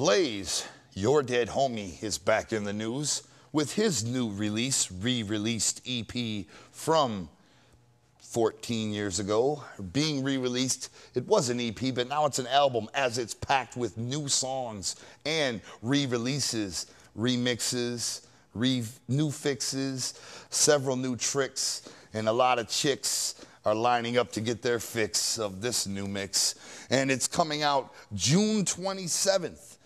Blaze Ya Dead Homie is back in the news with his new release, re-released EP from 14 years ago, being re-released. It was an EP, but now it's an album, as it's packed with new songs and re-releases, remixes, new fixes, several new tricks, and a lot of chicks are lining up to get their fix of this new mix. And it's coming out June 27th.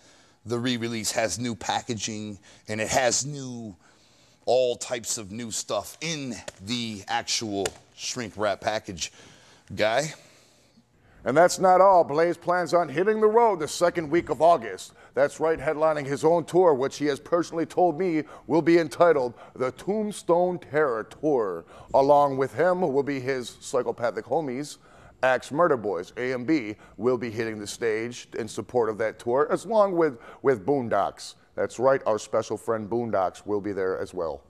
The re-release has new packaging, and it has new, all types of new stuff in the actual shrink wrap package, Guy. And that's not all. Blaze plans on hitting the road the second week of August. That's right, headlining his own tour, which he has personally told me will be entitled the Tombstone Terror Tour. Along with him will be his psychopathic homies, Axe Murder Boys, AMB, will be hitting the stage in support of that tour, as long with Boondocks. That's right, our special friend Boondocks will be there as well.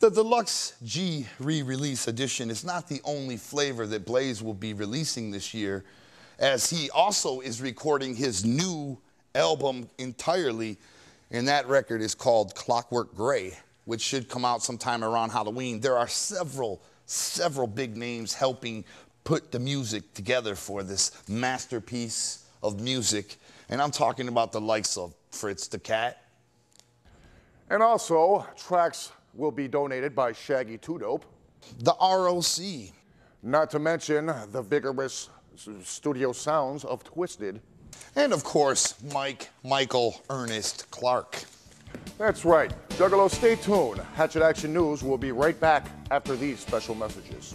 The Deluxe G re-release edition is not the only flavor that Blaze will be releasing this year, as he also is recording his new album entirely, and that record is called Clockwork Gray, which should come out sometime around Halloween. There are several big names helping put the music together for this masterpiece of music, and I'm talking about the likes of Fritz the Cat. And also, tracks will be donated by Shaggy 2 Dope, the ROC, not to mention the vigorous studio sounds of Twisted, and of course, Michael Ernest Clark. That's right. Juggalo, stay tuned. Hatchet Action News will be right back after these special messages.